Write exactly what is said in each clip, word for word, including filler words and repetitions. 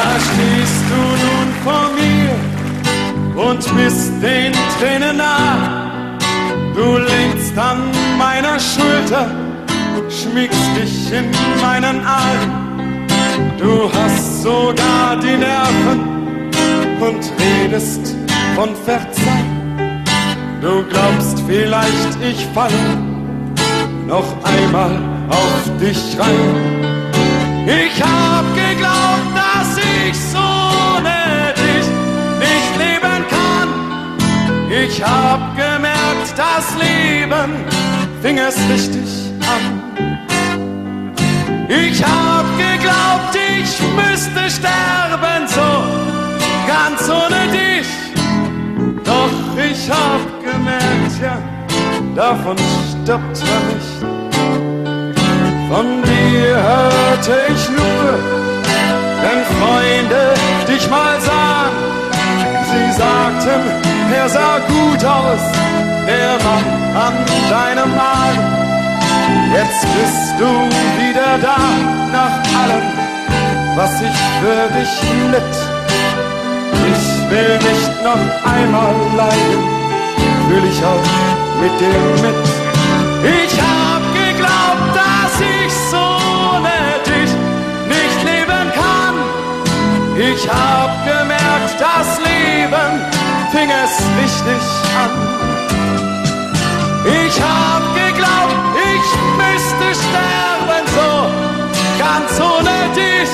Da stehst du nun vor mir und bist den Tränen nah. Du lehnst an meiner Schulter, schmiegst dich in meinen Arm. Du hast sogar die Nerven und redest von Verzeihen. Du glaubst vielleicht, ich falle noch einmal auf dich rein. Ich hab geglaubt, dass ich's ohne dich nicht leben kann. Ich hab gemerkt, das Leben fing es richtig an. Ich hab geglaubt, ich müsste sterben, so ganz ohne dich. Doch ich hab gemerkt, ja, davon stirbt man nicht. Von dir hörte ich nur, wenn Freunde dich mal sahen. Sie sagten, er sah gut aus, der Mann an deinem Arm. Jetzt bist du wieder da, nach allem, was ich für dich litt. Ich will nicht noch einmal leiden, fühl ich auch mit dir mit. Ich hab Ich hab gemerkt, das Leben fing es richtig an. Ich hab geglaubt, ich müsste sterben, so ganz ohne dich.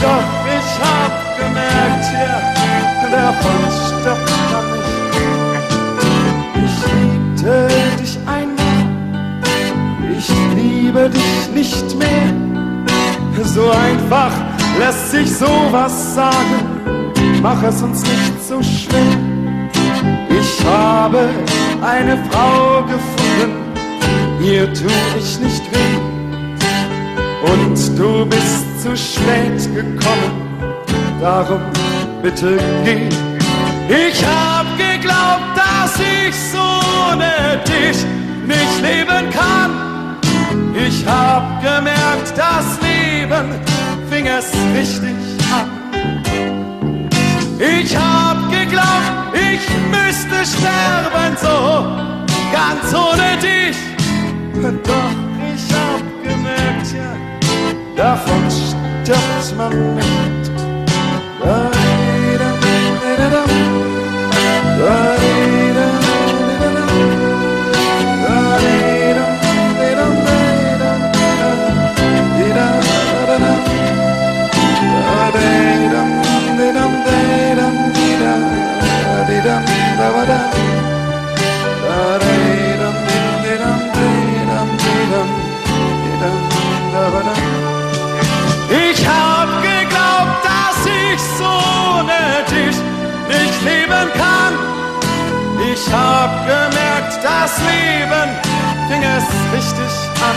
Doch ich hab gemerkt, ja, davon stirbt man nicht. Ich liebte dich einmal, ich liebe dich nicht mehr. So einfach lässt sich sowas sagen, mach es uns nicht so schwer. Ich habe eine Frau gefunden, ihr tu ich nicht weh. Und du bist zu spät gekommen, darum bitte geh. Ich hab geglaubt, dass ich ohne dich nicht leben kann. Ich hab gemerkt, das Leben fing es richtig an. Ich hab geglaubt, ich müsste sterben, so ganz ohne dich. Doch ich hab gemerkt, ja, davon stirbt man nicht. Ich hab geglaubt, dass ich's ohne dich nicht leben kann. Ich hab gemerkt, das Leben fing es richtig an.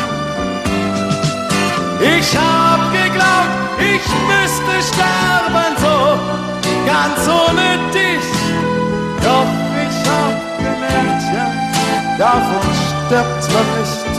Ich hab geglaubt, ich müsste sterben, so ganz ohne dich. Doch ich hab gemerkt, ja, davon stirbt man nicht.